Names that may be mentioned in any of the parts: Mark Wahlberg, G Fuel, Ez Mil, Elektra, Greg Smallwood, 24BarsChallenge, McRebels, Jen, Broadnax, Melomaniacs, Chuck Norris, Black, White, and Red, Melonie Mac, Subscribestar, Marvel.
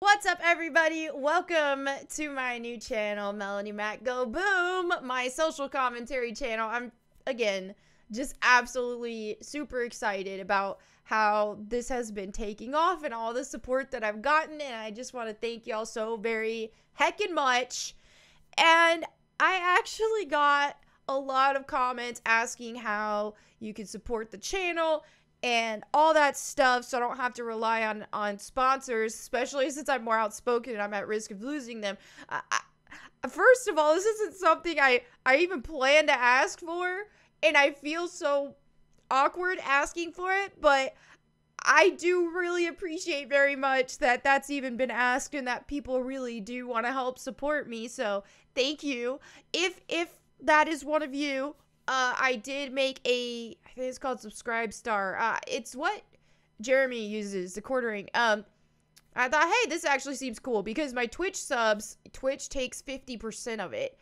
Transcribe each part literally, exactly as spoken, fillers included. What's up, everybody? Welcome to my new channel, Melonie Mac Go Boom, my social commentary channel. I'm, again, just absolutely super excited about how this has been taking off and all the support that I've gotten, and I just want to thank y'all so very heckin' much. And I actually got a lot of comments asking how you can support the channel and all that stuff, so I don't have to rely on on sponsors, especially since I'm more outspoken and I'm at risk of losing them. I, I, first of all, this isn't something I, I even plan to ask for, and I feel so awkward asking for it, but I do really appreciate very much that that's even been asked and that people really do want to help support me, so thank you. If, if that is one of you, Uh, I did make a, I think it's called Subscribestar. Uh, it's what Jeremy uses, the quartering. Um, I thought, hey, this actually seems cool because my Twitch subs, Twitch takes fifty percent of it.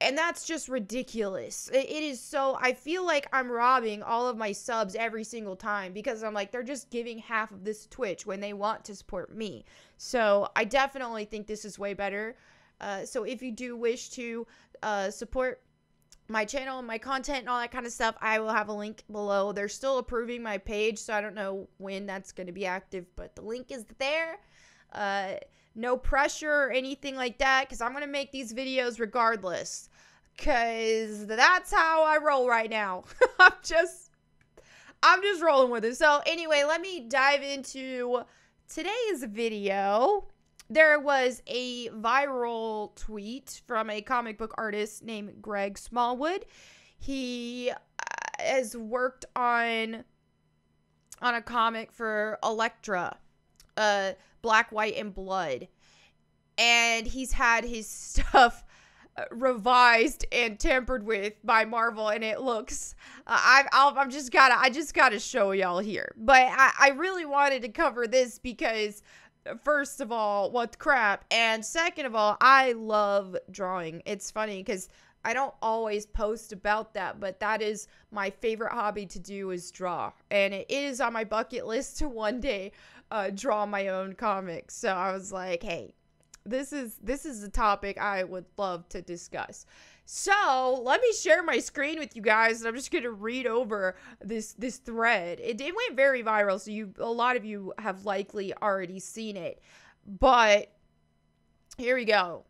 And that's just ridiculous. It, it is so, I feel like I'm robbing all of my subs every single time because I'm like, they're just giving half of this to Twitch when they want to support me. So I definitely think this is way better. Uh, so if you do wish to uh, support my channel and my content and all that kind of stuff, I will have a link below. They're still approving my page, so I don't know when that's going to be active, but the link is there. Uh, no pressure or anything like that, because I'm going to make these videos regardless, because that's how I roll right now. I'm just, I'm just rolling with it. So anyway, let me dive into today's video. There was a viral tweet from a comic book artist named Greg Smallwood. He has worked on on a comic for Elektra, uh, Black, White, and Red, and he's had his stuff revised and tampered with by Marvel, and it looks uh, I I'll, I'm just gotta I just gotta show y'all here. But I, I really wanted to cover this because, first of all, what the crap? And second of all, I love drawing. It's funny because I don't always post about that, but that is my favorite hobby to do, is draw. And it is on my bucket list to one day uh, draw my own comics. So I was like, hey, this is this is a topic I would love to discuss. So let me share my screen with you guys, and I'm just gonna read over this this thread. It, it went very viral, so you a lot of you have likely already seen it. But here we go.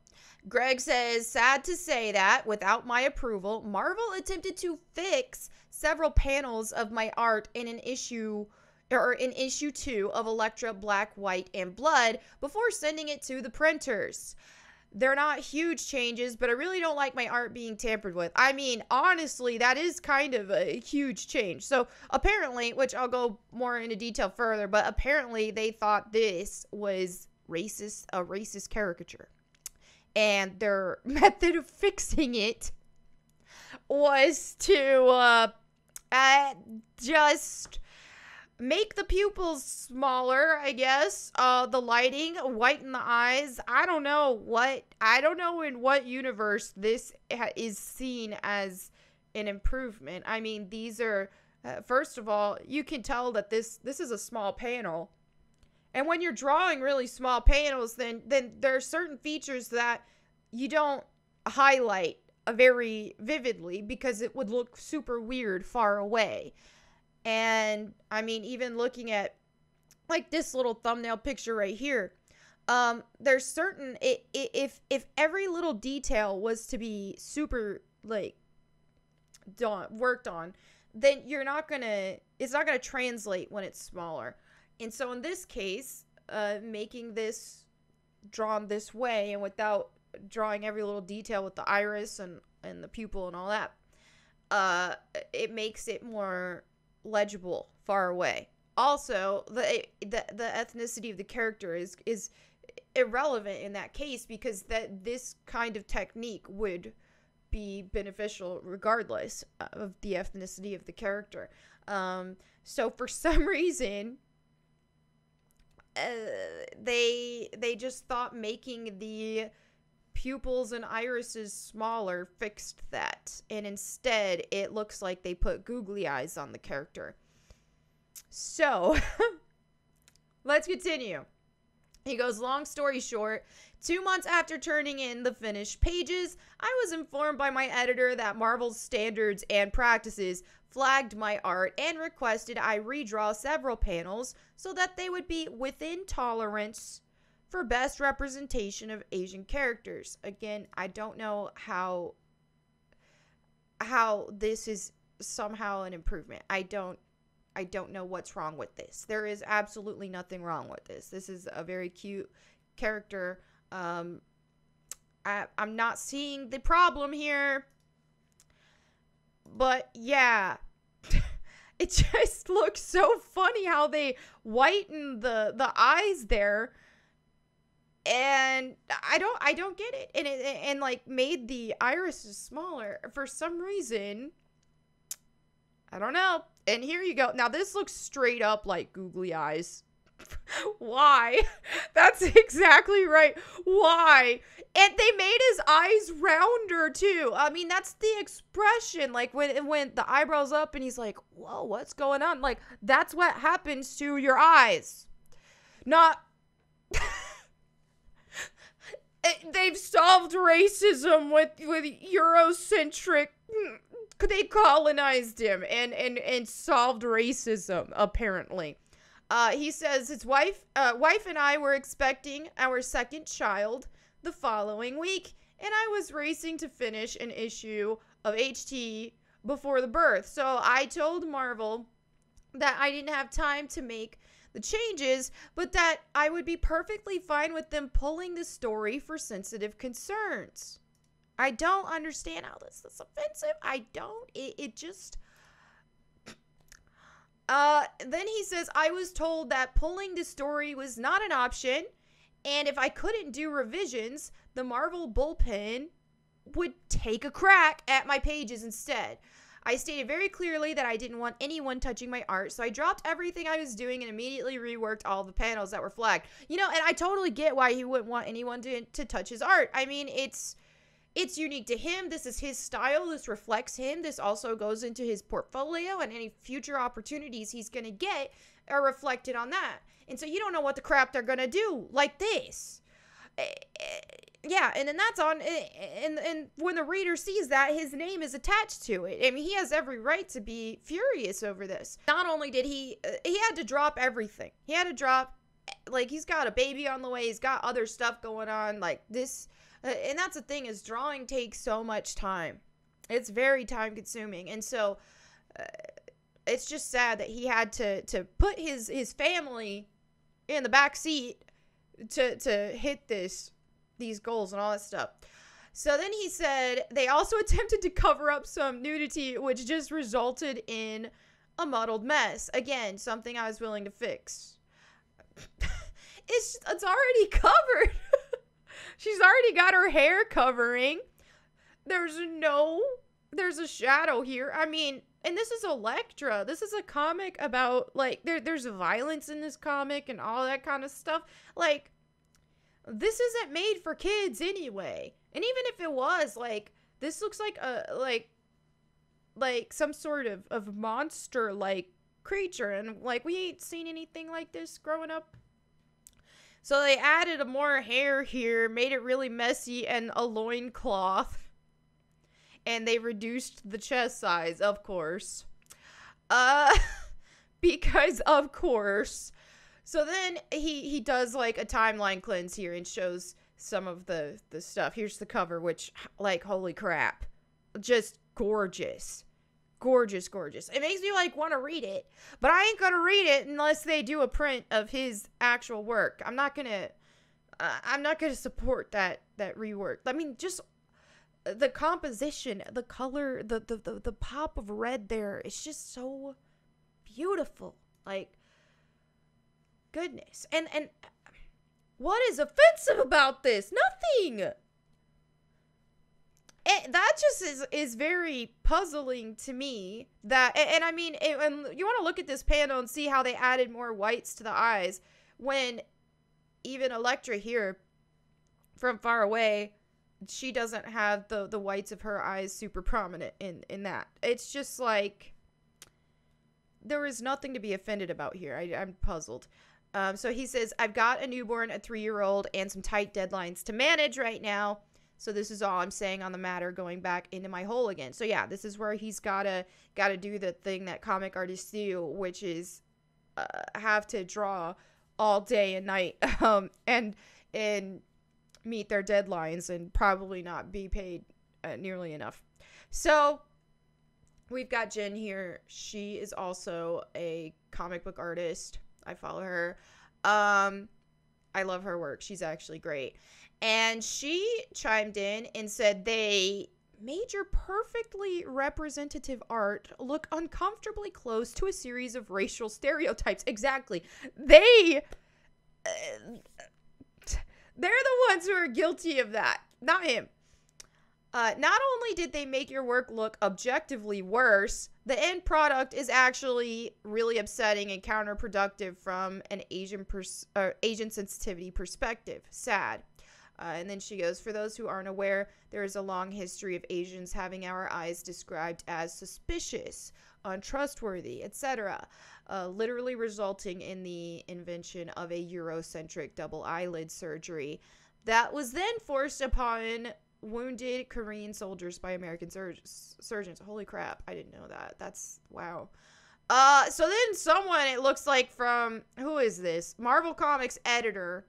Greg says, sad to say that, without my approval, Marvel attempted to fix several panels of my art in an issue or in issue two of Elektra, Black, White, and Red before sending it to the printers. They're not huge changes, but I really don't like my art being tampered with. I mean, honestly, that is kind of a huge change. So apparently, which I'll go more into detail further, but apparently they thought this was racist, a racist caricature. And their method of fixing it was to uh, uh, just make the pupils smaller, I guess. Uh, the lighting, whiten the eyes. I don't know what, I don't know in what universe this ha is seen as an improvement. I mean, these are, uh, first of all, you can tell that this, this is a small panel. And when you're drawing really small panels, then, then there are certain features that you don't highlight very vividly because it would look super weird far away. And I mean, even looking at like this little thumbnail picture right here, um, there's certain, it, it, if, if every little detail was to be super like done, worked on, then you're not gonna, it's not gonna translate when it's smaller. And so in this case, uh, making this drawn this way and without drawing every little detail with the iris and, and the pupil and all that, uh, it makes it more legible far away. Also, the the the ethnicity of the character is is irrelevant in that case because that this kind of technique would be beneficial regardless of the ethnicity of the character. Um, so for some reason, uh, they they just thought making the pupils and irises smaller fixed that, and instead it looks like they put googly eyes on the character. So let's continue. He goes, long story short, two months after turning in the finished pages, I was informed by my editor that Marvel's standards and practices flagged my art and requested I redraw several panels so that they would be within tolerance for best representation of Asian characters. Again, I don't know how how this is somehow an improvement. I don't I don't know what's wrong with this. There is absolutely nothing wrong with this. This is a very cute character. Um, I, I'm not seeing the problem here. But, yeah. It just looks so funny how they whiten the, the eyes there. And I don't I don't get it. And, it. and, like, made the irises smaller for some reason. I don't know. And here you go. Now, this looks straight up like googly eyes. Why? That's exactly right. Why? And they made his eyes rounder, too. I mean, that's the expression. Like, when it went the eyebrows up and he's like, whoa, what's going on? Like, that's what happens to your eyes. Not... It, they've solved racism with, with Eurocentric... They colonized him and, and, and solved racism, apparently. Uh, he says his wife, uh, wife and I were expecting our second child the following week, and I was racing to finish an issue of H T before the birth. So I told Marvel that I didn't have time to make the changes, but that I would be perfectly fine with them pulling the story for sensitive concerns. I don't understand how this is offensive. I don't. It, it just... Uh, then he says, I was told that pulling the story was not an option, and if I couldn't do revisions, the Marvel bullpen would take a crack at my pages instead. I stated very clearly that I didn't want anyone touching my art, so I dropped everything I was doing and immediately reworked all the panels that were flagged. You know, and I totally get why he wouldn't want anyone to, to touch his art. I mean, it's... It's unique to him. This is his style. This reflects him. This also goes into his portfolio, and any future opportunities he's going to get are reflected on that. And so you don't know what the crap they're going to do like this. Yeah, and then that's on, and, and when the reader sees that, his name is attached to it. I mean, he has every right to be furious over this. Not only did he, he had to drop everything. He had to drop, like, he's got a baby on the way. He's got other stuff going on. Like, this... And that's the thing, is drawing takes so much time. It's very time consuming. And so uh, it's just sad that he had to, to put his, his family in the back seat to, to hit this, these goals and all that stuff. So then he said they also attempted to cover up some nudity, which just resulted in a muddled mess. Again, something I was willing to fix. it's, it's already covered. She's already got her hair covering. There's no... There's a shadow here. I mean... And this is Elektra. This is a comic about... Like, there, there's violence in this comic and all that kind of stuff. Like, this isn't made for kids anyway. And even if it was, like... This looks like a... Like... Like, some sort of, of monster-like creature. And, like, we ain't seen anything like this growing up. So they added a more hair here, made it really messy, and a loincloth. And they reduced the chest size, of course. Uh, because of course. So then he, he does like a timeline cleanse here and shows some of the, the stuff. Here's the cover, which, like, holy crap. Just gorgeous. Gorgeous, gorgeous. It makes me, like, want to read it. But I ain't going to read it unless they do a print of his actual work. I'm not going to... Uh, I'm not going to support that that rework. I mean, just the composition, the color, the, the, the, the pop of red there. It's just so beautiful. Like, goodness. And, and what is offensive about this? Nothing! It, that just is, is very puzzling to me. That and, and I mean, it, and you want to look at this panel and see how they added more whites to the eyes when even Elektra here from far away, she doesn't have the, the whites of her eyes super prominent in, in that. It's just like there is nothing to be offended about here. I, I'm puzzled. Um, so he says, I've got a newborn, a three-year-old, and some tight deadlines to manage right now. So this is all I'm saying on the matter, going back into my hole again. So yeah, this is where he's gotta gotta do the thing that comic artists do, which is uh, have to draw all day and night, um, and and meet their deadlines and probably not be paid uh, nearly enough. So we've got Jen here. She is also a comic book artist. I follow her. Um, I love her work. She's actually great. And she chimed in and said they made your perfectly representative art look uncomfortably close to a series of racial stereotypes. Exactly. They, uh, they're the ones who are guilty of that, not him. Uh, not only did they make your work look objectively worse, the end product is actually really upsetting and counterproductive from an Asian pers uh, Asian sensitivity perspective. Sad. Uh, and then she goes, for those who aren't aware, there is a long history of Asians having our eyes described as suspicious, untrustworthy, et cetera, uh, literally resulting in the invention of a Eurocentric double eyelid surgery that was then forced upon wounded Korean soldiers by American sur surgeons. Holy crap, I didn't know that. That's, wow. Uh, so then someone, it looks like from, who is this? Marvel Comics editor.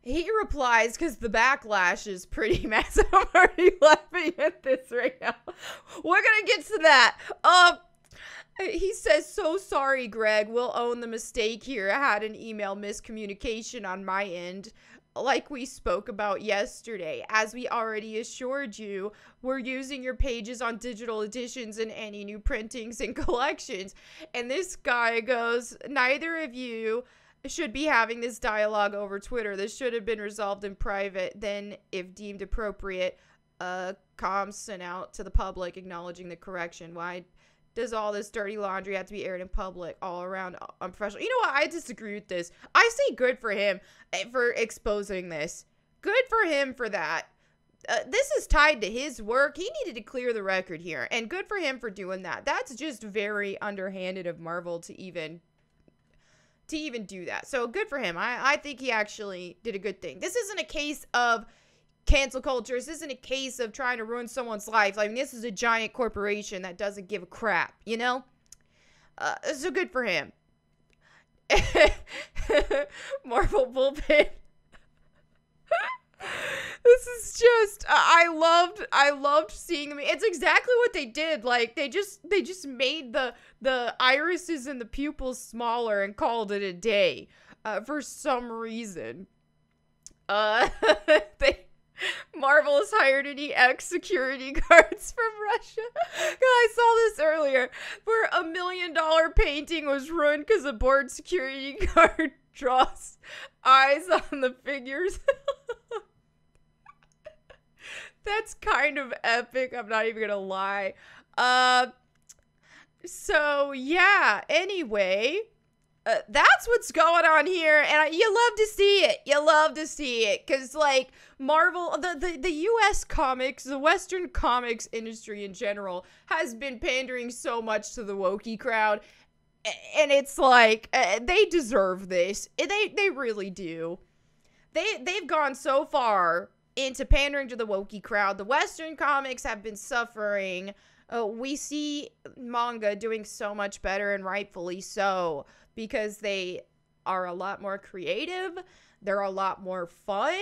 He replies, because the backlash is pretty massive. I'm already laughing at this right now. We're going to get to that. Um, he says, so sorry, Greg. We'll own the mistake here. I had an email miscommunication on my end, like we spoke about yesterday. As we already assured you, we're using your pages on digital editions and any new printings and collections. And this guy goes, neither of you should be having this dialogue over Twitter. This should have been resolved in private. Then, if deemed appropriate, uh, comms sent out to the public acknowledging the correction. Why does all this dirty laundry have to be aired in public? All around unprofessional. You know what? I disagree with this. I say good for him for exposing this. Good for him for that. Uh, this is tied to his work. He needed to clear the record here. And good for him for doing that. That's just very underhanded of Marvel to even... to even do that. So good for him. I, I think he actually did a good thing. This isn't a case of cancel culture. This isn't a case of trying to ruin someone's life. I mean, this is a giant corporation that doesn't give a crap, you know? Uh, so good for him. Marvel bullpen. This is just, I loved, I loved seeing them. It's exactly what they did. Like they just, they just made the, the irises and the pupils smaller and called it a day, uh, for some reason. Uh, they, Marvel has hired an E X security guards from Russia. I saw this earlier where a million dollar painting was ruined because a bored security guard draws eyes on the figures. That's kind of epic. I'm not even gonna lie. Uh, so yeah. Anyway, uh, that's what's going on here, and I, you love to see it. You love to see it, cause like Marvel, the the the U S comics, the Western comics industry in general, has been pandering so much to the wokey crowd, and it's like uh, they deserve this. They they really do. They they've gone so far into pandering to the wokey crowd. The Western comics have been suffering. Uh, we see manga doing so much better, and rightfully so, because they are a lot more creative. They're a lot more fun.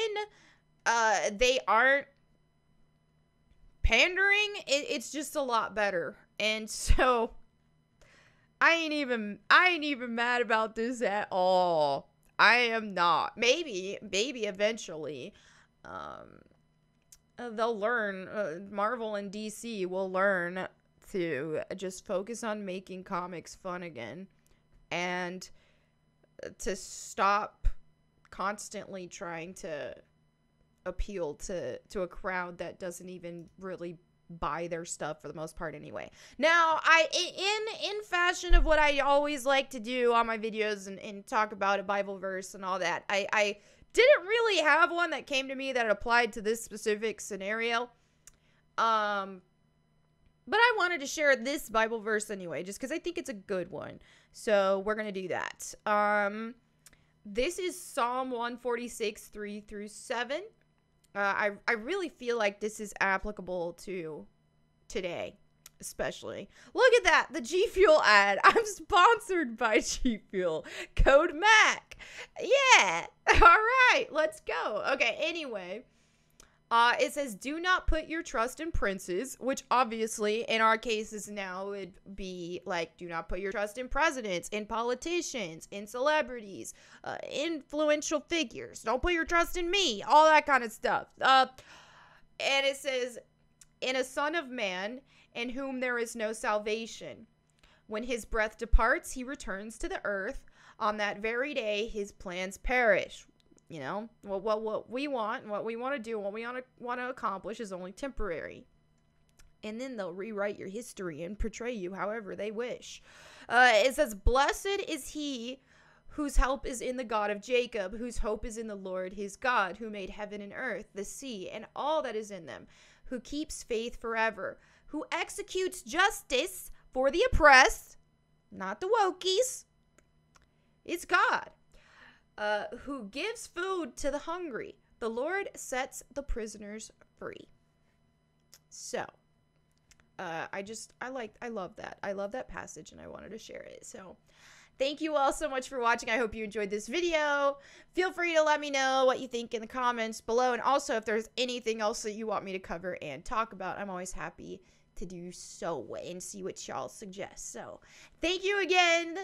Uh, they aren't pandering. It, it's just a lot better. And so I ain't even, I ain't even mad about this at all. I am not. Maybe, maybe eventually, Um, they'll learn, uh, Marvel and D C will learn to just focus on making comics fun again and to stop constantly trying to appeal to, to a crowd that doesn't even really buy their stuff for the most part anyway. Now, I, in, in fashion of what I always like to do on my videos and, and talk about a Bible verse and all that, I, I, didn't really have one that came to me that applied to this specific scenario. Um, but I wanted to share this Bible verse anyway, just because I think it's a good one. So we're going to do that. Um, this is Psalm one forty-six, three through seven. Uh, I, I really feel like this is applicable to today, especially. Look at that. The G Fuel ad. I'm sponsored by G Fuel. Code Mac. Yeah. All right. Let's go. Okay. Anyway. Uh, it says, do not put your trust in princes, which obviously in our cases now would be like, do not put your trust in presidents, in politicians, in celebrities, uh, influential figures. Don't put your trust in me, all that kind of stuff. Uh, and it says, in a son of man in whom there is no salvation. When his breath departs, he returns to the earth. On that very day, his plans perish. You know, what, what, what we want and what we want to do and what we want to, want to accomplish is only temporary. And then they'll rewrite your history and portray you however they wish. Uh, it says, blessed is he whose help is in the God of Jacob, whose hope is in the Lord his God, who made heaven and earth, the sea, and all that is in them, who keeps faith forever, who executes justice for the oppressed, not the wokies. It's God. Uh, who gives food to the hungry. The Lord sets the prisoners free. So, uh, I just, I like, I love that. I love that passage and I wanted to share it. So, thank you all so much for watching. I hope you enjoyed this video. Feel free to let me know what you think in the comments below. And also, if there's anything else that you want me to cover and talk about, I'm always happy to do so and see what y'all suggest. So, thank you again.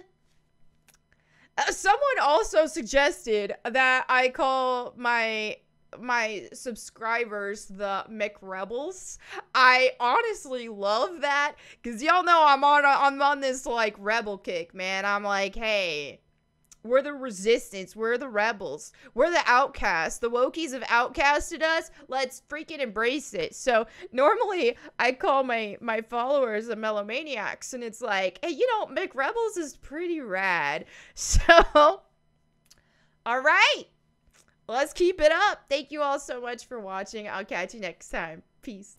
Uh, someone also suggested that I call my my subscribers the McRebels. I honestly love that because y'all know I'm on I'm on this like rebel kick, man. I'm like, hey, we're the resistance, we're the rebels, we're the outcasts. The wokies have outcasted us. Let's freaking embrace it. So normally I call my my followers the Melomaniacs, and it's like, hey, you know, McRebels is pretty rad. So, all right, let's keep it up. Thank you all so much for watching. I'll catch you next time. Peace.